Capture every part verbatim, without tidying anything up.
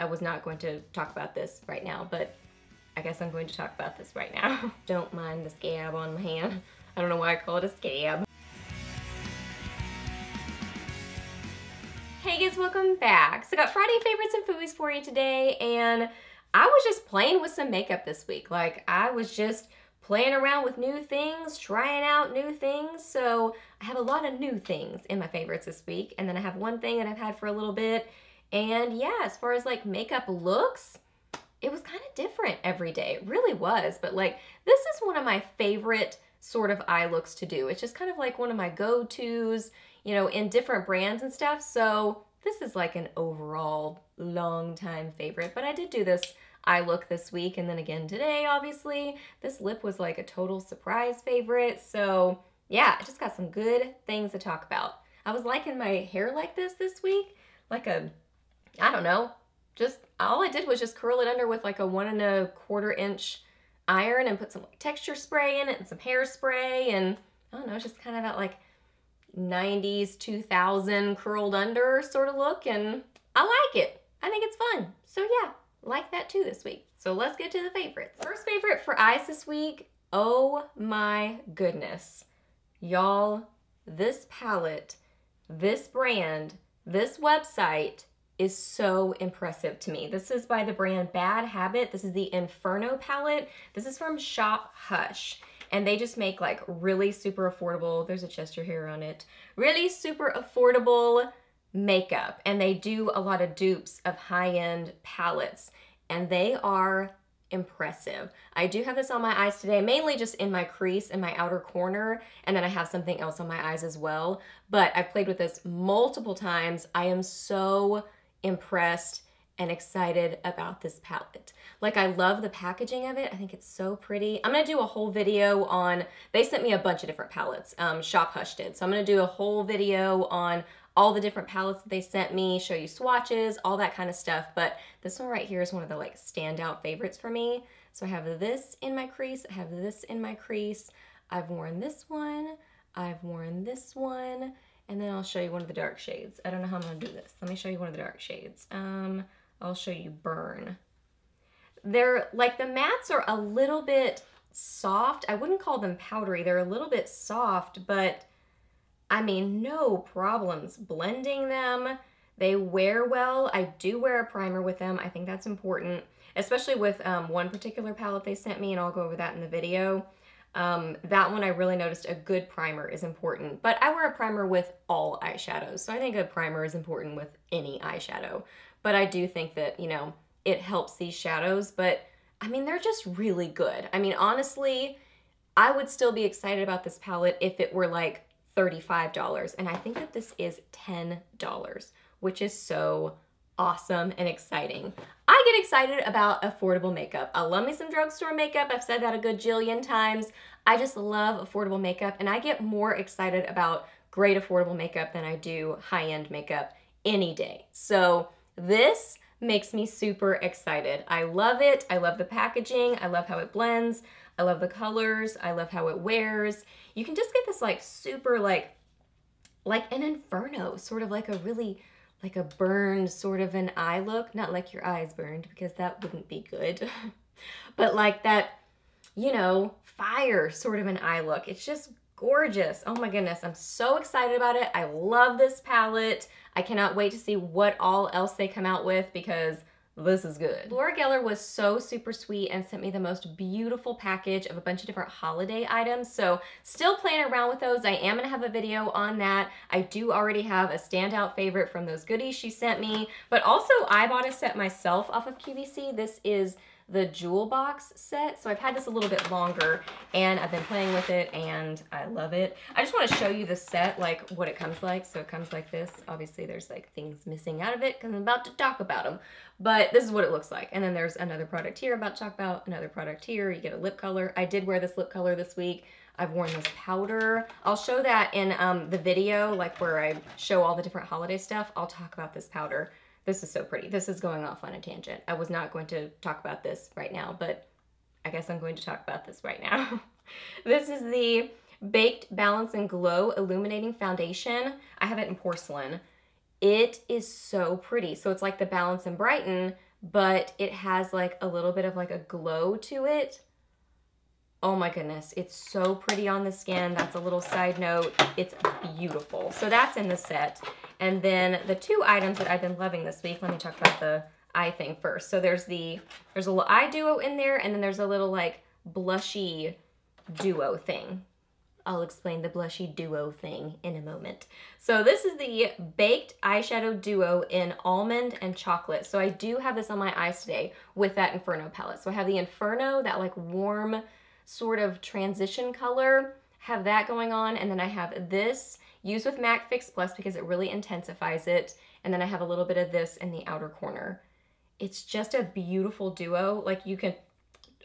I was not going to talk about this right now, but I guess I'm going to talk about this right now. Don't mind the scab on my hand. I don't know why I call it a scab. Hey guys, welcome back. So I got Friday favorites and foods for you today, and I was just playing with some makeup this week. Like, I was just playing around with new things, trying out new things. So I have a lot of new things in my favorites this week, and then I have one thing that I've had for a little bit. And yeah, as far as like makeup looks, it was kind of different every day. It really was. But like, this is one of my favorite sort of eye looks to do. It's just kind of like one of my go-tos, you know, in different brands and stuff. So this is like an overall long time favorite, but I did do this eye look this week. And then again today, obviously, this lip was like a total surprise favorite. So yeah, I just got some good things to talk about. I was liking my hair like this this week, like a, I don't know, just all I did was just curl it under with like a one and a quarter inch iron and put some like texture spray in it and some hairspray, and I don't know, it's just kind of that like nineties, two thousand curled under sort of look, and I like it. I think it's fun. So yeah, like that too this week. So let's get to the favorites. First favorite for eyes this week, oh my goodness. Y'all, this palette, this brand, this website is so impressive to me. This is by the brand Bad Habit. This is the Inferno palette. This is from Shop Hush, and they just make like really super affordable, there's a Chester hair on it, really super affordable makeup, and they do a lot of dupes of high-end palettes, and they are impressive. I do have this on my eyes today, mainly just in my crease and my outer corner, and then I have something else on my eyes as well, but I've played with this multiple times. I am so impressed and excited about this palette. Like, I love the packaging of it. I think it's so pretty. I'm gonna do a whole video on, they sent me a bunch of different palettes, um, Shop Hush did. So I'm gonna do a whole video on all the different palettes that they sent me, show you swatches, all that kind of stuff. But this one right here is one of the like standout favorites for me. So I have this in my crease, I have this in my crease. I've worn this one, I've worn this one, and then I'll show you one of the dark shades. I don't know how I'm gonna do this. Let me show you one of the dark shades. Um, I'll show you Burn. They're like, the mattes are a little bit soft. I wouldn't call them powdery. They're a little bit soft, but I mean, no problems blending them. They wear well. I do wear a primer with them. I think that's important, especially with um, one particular palette they sent me, and I'll go over that in the video. Um, that one I really noticed a good primer is important, but I wear a primer with all eyeshadows, so I think a primer is important with any eyeshadow. But I do think that, you know, it helps these shadows, but I mean, they're just really good. I mean, honestly, I would still be excited about this palette if it were like thirty-five dollars, and I think that this is ten dollars, which is so awesome and exciting. I get excited about affordable makeup. I love me some drugstore makeup. I've said that a good jillion times. I just love affordable makeup, and I get more excited about great affordable makeup than I do high-end makeup any day. So this makes me super excited. I love it. I love the packaging. I love how it blends. I love the colors. I love how it wears. You can just get this like super like, like an Inferno, sort of like a really, like a burned sort of an eye look. Not like your eyes burned, because that wouldn't be good. But like that, you know, fire sort of an eye look. It's just gorgeous. Oh my goodness. I'm so excited about it. I love this palette. I cannot wait to see what all else they come out with, because this is good. Laura Geller was so super sweet and sent me the most beautiful package of a bunch of different holiday items. So still playing around with those. I am gonna have a video on that. I do already have a standout favorite from those goodies she sent me, but also I bought a set myself off of Q V C. This is the jewel box set. So I've had this a little bit longer, and I've been playing with it, and I love it. I just want to show you the set, like what it comes like. So it comes like this. Obviously there's like things missing out of it because I'm about to talk about them, but this is what it looks like. And then there's another product here I'm about to talk about, another product here. You get a lip color. I did wear this lip color this week. I've worn this powder. I'll show that in um, the video, like where I show all the different holiday stuff. I'll talk about this powder. This is so pretty. This is going off on a tangent. I was not going to talk about this right now, but I guess I'm going to talk about this right now. This is the Baked Balance and Glow Illuminating Foundation. I have it in porcelain. It is so pretty. So it's like the Balance and Brighten, but it has like a little bit of like a glow to it. Oh my goodness, it's so pretty on the skin. That's a little side note. It's beautiful. So that's in the set. And then the two items that I've been loving this week, let me talk about the eye thing first. So there's the, there's a little eye duo in there, and then there's a little like blushy duo thing. I'll explain the blushy duo thing in a moment. So this is the Baked Eyeshadow Duo in Almond and Chocolate. So I do have this on my eyes today with that Inferno palette. So I have the Inferno, that like warm sort of transition color, have that going on. And then I have this used with Mac Fix Plus because it really intensifies it. And then I have a little bit of this in the outer corner. It's just a beautiful duo. Like you can,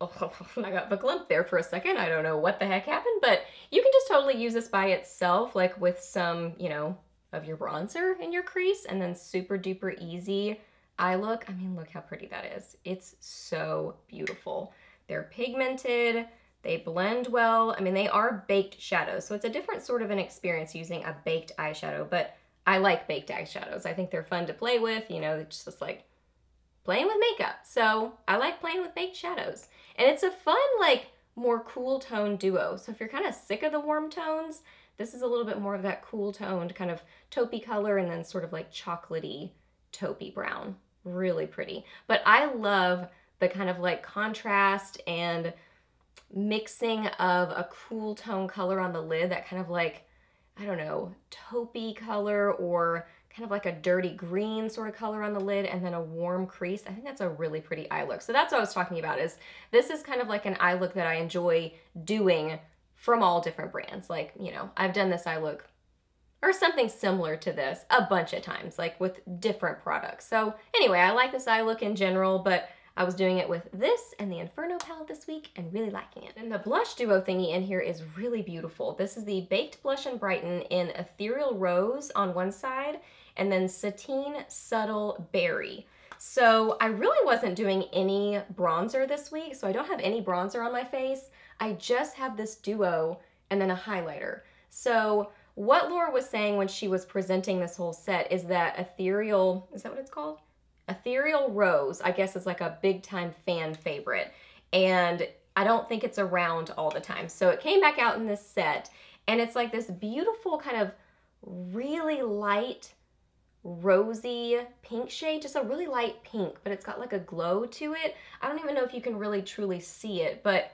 oh, I got the glump there for a second. I don't know what the heck happened, but you can just totally use this by itself, like with some, you know, of your bronzer in your crease, and then super duper easy eye look. I mean, look how pretty that is. It's so beautiful. They're pigmented, they blend well. I mean, they are baked shadows, so it's a different sort of an experience using a baked eyeshadow, but I like baked eyeshadows. I think they're fun to play with, you know, it's just like playing with makeup. So I like playing with baked shadows. And it's a fun, like more cool tone duo. So if you're kind of sick of the warm tones, this is a little bit more of that cool toned kind of taupey color and then sort of like chocolatey taupey brown. Really pretty. But I love the kind of like contrast and mixing of a cool tone color on the lid, that kind of like, I don't know, taupey color or kind of like a dirty green sort of color on the lid, and then a warm crease. I think that's a really pretty eye look. So that's what I was talking about, is this is kind of like an eye look that I enjoy doing from all different brands. Like, you know, I've done this eye look or something similar to this a bunch of times, like with different products. So anyway, I like this eye look in general, but I was doing it with this and the Inferno palette this week and really liking it. And the blush duo thingy in here is really beautiful. This is the Baked Blush and Brighten in Ethereal Rose on one side, and then Sateen Subtle Berry. So I really wasn't doing any bronzer this week, so I don't have any bronzer on my face. I just have this duo and then a highlighter. So what Laura was saying when she was presenting this whole set is that Ethereal, is that what it's called? Ethereal Rose, I guess, is like a big time fan favorite, and I don't think it's around all the time. So it came back out in this set, and it's like this beautiful kind of really light rosy pink shade, just a really light pink, but it's got like a glow to it. I don't even know if you can really truly see it, but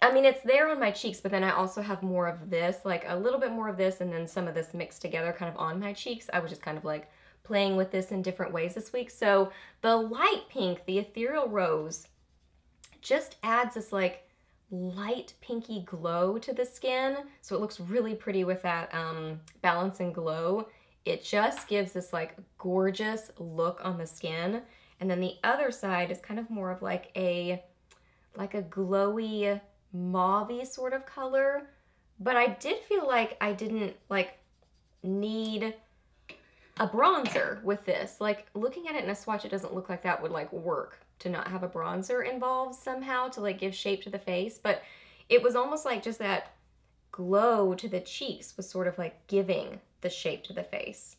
I mean, it's there on my cheeks, but then I also have more of this, like a little bit more of this, and then some of this mixed together kind of on my cheeks. I was just kind of like playing with this in different ways this week. So the light pink, the Ethereal Rose, just adds this like light pinky glow to the skin. So it looks really pretty with that um, Balance and Glow. It just gives this like gorgeous look on the skin. And then the other side is kind of more of like a, like a glowy mauve-y sort of color. But I did feel like I didn't like need a bronzer with this. Like looking at it in a swatch, it doesn't look like that would like work to not have a bronzer involved somehow to like give shape to the face. But it was almost like just that glow to the cheeks was sort of like giving the shape to the face.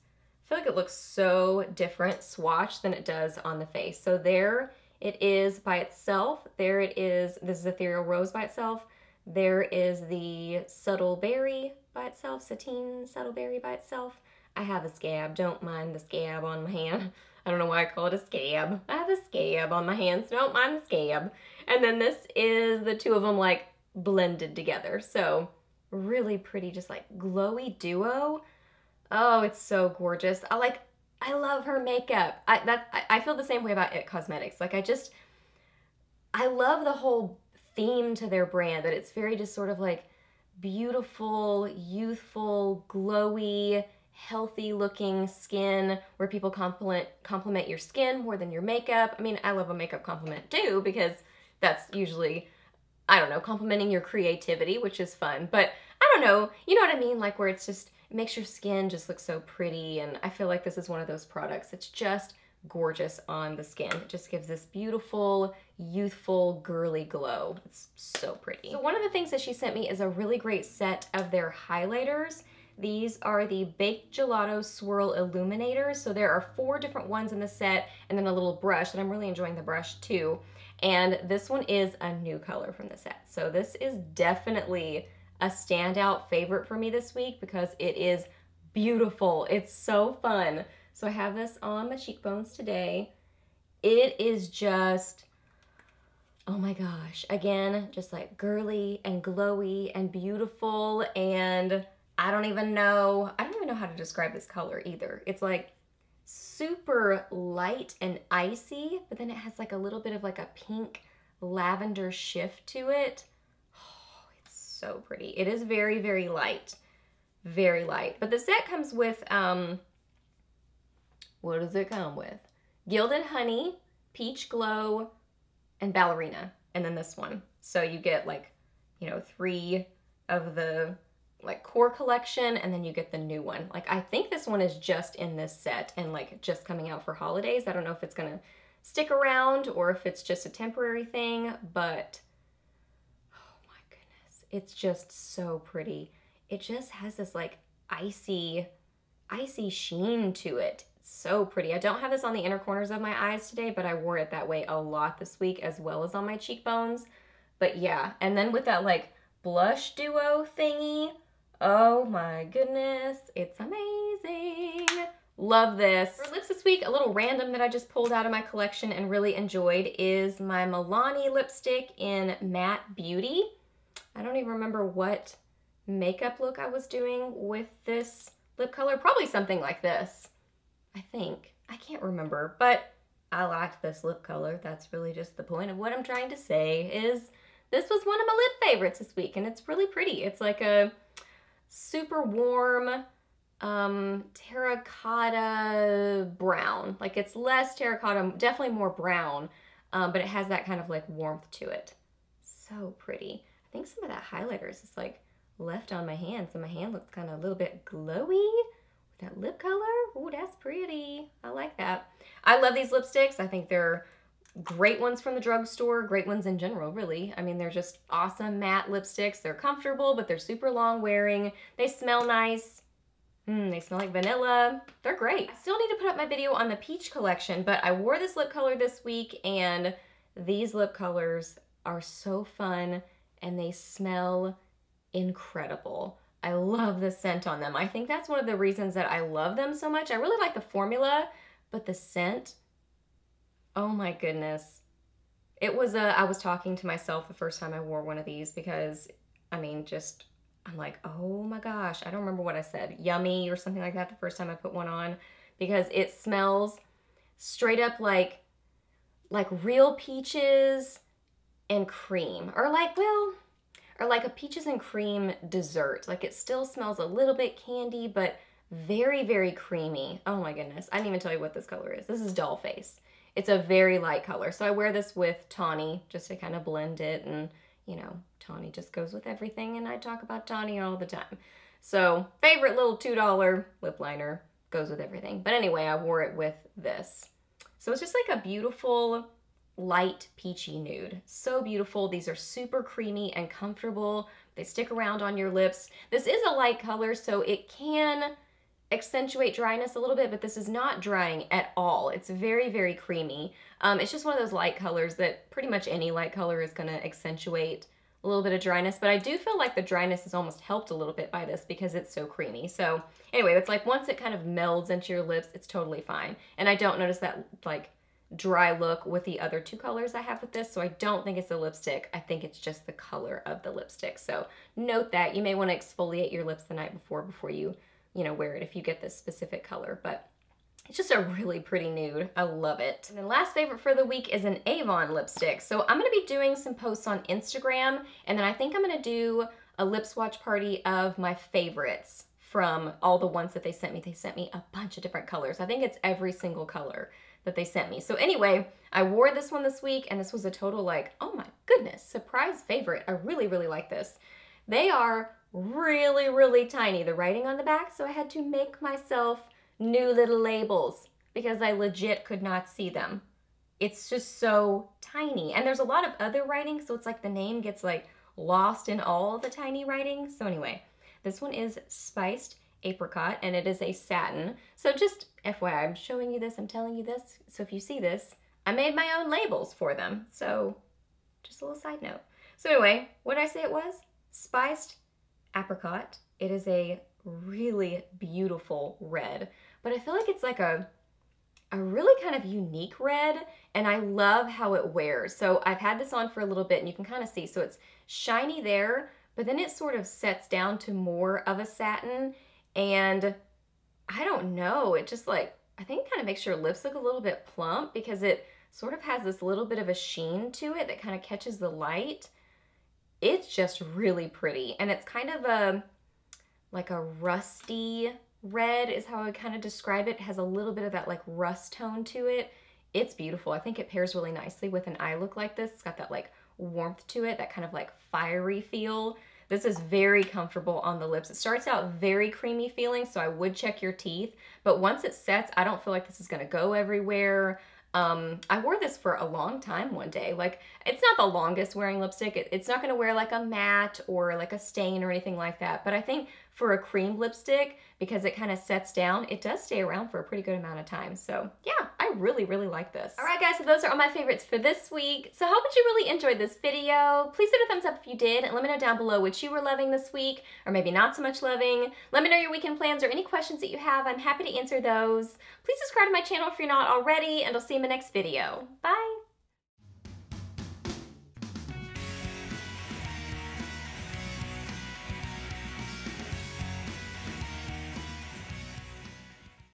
I feel like it looks so different swatch than it does on the face. So there it is by itself. There it is. This is Ethereal Rose by itself. There is the Subtle Berry by itself, Sateen Subtle Berry by itself. I have a scab. Don't mind the scab on my hand. I don't know why I call it a scab. I have a scab on my hands. So don't mind the scab. And then this is the two of them like blended together. So really pretty, just like glowy duo. Oh, it's so gorgeous. I like, I love her makeup. I, that, I, I feel the same way about It Cosmetics. Like I just, I love the whole theme to their brand, that it's very just sort of like beautiful, youthful, glowy, healthy looking skin, where people compliment compliment your skin more than your makeup. I mean, I love a makeup compliment too, because that's usually, I don't know, complimenting your creativity, which is fun. But I don't know, you know what I mean? Like where it's just, it makes your skin just look so pretty. And I feel like this is one of those products. It's just gorgeous on the skin. It just gives this beautiful, youthful, girly glow. It's so pretty. So one of the things that she sent me is a really great set of their highlighters. These are the Baked Gelato Swirl Illuminators. So there are four different ones in the set and then a little brush, and I'm really enjoying the brush too. And this one is a new color from the set. So this is definitely a standout favorite for me this week because it is beautiful. It's so fun. So I have this on my cheekbones today. It is just, oh my gosh. Again, just like girly and glowy and beautiful, and I don't even know, I don't even know how to describe this color either. It's like super light and icy, but then it has like a little bit of like a pink lavender shift to it. Oh, it's so pretty. It is very, very light, very light. But the set comes with, um, what does it come with? Gilded Honey, Peach Glow, and Ballerina, and then this one. So you get like, you know, three of the like core collection, and then you get the new one. Like, I think this one is just in this set and like just coming out for holidays. I don't know if it's gonna stick around or if it's just a temporary thing, but oh my goodness, it's just so pretty. It just has this like icy, icy sheen to it. It's so pretty. I don't have this on the inner corners of my eyes today, but I wore it that way a lot this week, as well as on my cheekbones. But yeah, and then with that like blush duo thingy, oh my goodness, it's amazing. Love this. For lips this week, a little random that I just pulled out of my collection and really enjoyed is my Milani lipstick in Matte Beauty. I don't even remember what makeup look I was doing with this lip color. Probably something like this, I think. I can't remember, but I liked this lip color. That's really just the point of what I'm trying to say, is this was one of my lip favorites this week, and it's really pretty. It's like a super warm um, terracotta brown. Like, it's less terracotta, definitely more brown, um, but it has that kind of like warmth to it. So pretty. I think some of that highlighter is just like left on my hand, so my hand looks kind of a little bit glowy with that lip color. Ooh, that's pretty. I like that. I love these lipsticks. I think they're great ones from the drugstore, great ones in general, really. I mean, they're just awesome matte lipsticks. They're comfortable, but they're super long wearing. They smell nice. Mm, they smell like vanilla. They're great. I still need to put up my video on the peach collection, but I wore this lip color this week, and these lip colors are so fun, and they smell incredible. I love the scent on them. I think that's one of the reasons that I love them so much. I really like the formula, but the scent, oh my goodness. It was a, I was talking to myself the first time I wore one of these because, I mean, just, I'm like, oh my gosh, I don't remember what I said, yummy or something like that the first time I put one on, because it smells straight up like, like real peaches and cream, or like, well, or like a peaches and cream dessert. Like, it still smells a little bit candy, but very, very creamy. Oh my goodness. I didn't even tell you what this color is. This is Doll Face. It's a very light color. So I wear this with Tawny just to kind of blend it, and you know, Tawny just goes with everything, and I talk about Tawny all the time. So favorite little two dollar lip liner, goes with everything. But anyway, I wore it with this. So it's just like a beautiful light peachy nude. So beautiful. These are super creamy and comfortable. They stick around on your lips. This is a light color, so it can accentuate dryness a little bit, but this is not drying at all. It's very, very creamy. Um, it's just one of those light colors that pretty much any light color is going to accentuate a little bit of dryness, but I do feel like the dryness is almost helped a little bit by this because it's so creamy. So anyway, it's like once it kind of melds into your lips, it's totally fine. And I don't notice that like dry look with the other two colors I have with this, so I don't think it's the lipstick. I think it's just the color of the lipstick. So note that. You may want to exfoliate your lips the night before before you you know, wear it if you get this specific color, but it's just a really pretty nude. I love it. And the last favorite for the week is an Avon lipstick. So I'm gonna be doing some posts on Instagram, and then I think I'm gonna do a lip swatch party of my favorites from all the ones that they sent me. They sent me a bunch of different colors. I think it's every single color that they sent me. So anyway, I wore this one this week, and this was a total like, oh my goodness, surprise favorite. I really, really like this. They are really, really tiny, the writing on the back, so I had to make myself new little labels because I legit could not see them. It's just so tiny, and there's a lot of other writing, so it's like the name gets like lost in all the tiny writing. So anyway, this one is Spiced apricot, and it is a satin. So just F Y I, I'm showing you this, I'm telling you this. So if you see this, I made my own labels for them. So just a little side note. So anyway, what did I say it was? Spiced apricot. It is a really beautiful red, but I feel like it's like a a really kind of unique red, and I love how it wears. So I've had this on for a little bit, and you can kind of see, so it's shiny there, but then it sort of sets down to more of a satin, and I don't know, it just like, I think kind of makes your lips look a little bit plump because it sort of has this little bit of a sheen to it that kind of catches the light. It's just really pretty, and it's kind of a, like a rusty red is how I would kind of describe it. It has a little bit of that like rust tone to it. It's beautiful. I think it pairs really nicely with an eye look like this. It's got that like warmth to it, that kind of like fiery feel. This is very comfortable on the lips. It starts out very creamy feeling, so I would check your teeth, but once it sets, I don't feel like this is gonna go everywhere. Um, I wore this for a long time one day. Like, it's not the longest wearing lipstick. It, it's not gonna wear like a matte or like a stain or anything like that, but I think for a cream lipstick, because it kind of sets down, it does stay around for a pretty good amount of time. So yeah, I really, really like this. All right guys, so those are all my favorites for this week. So I hope that you really enjoyed this video. Please hit a thumbs up if you did, and let me know down below what you were loving this week, or maybe not so much loving. Let me know your weekend plans or any questions that you have. I'm happy to answer those. Please subscribe to my channel if you're not already, and I'll see you in my next video. Bye.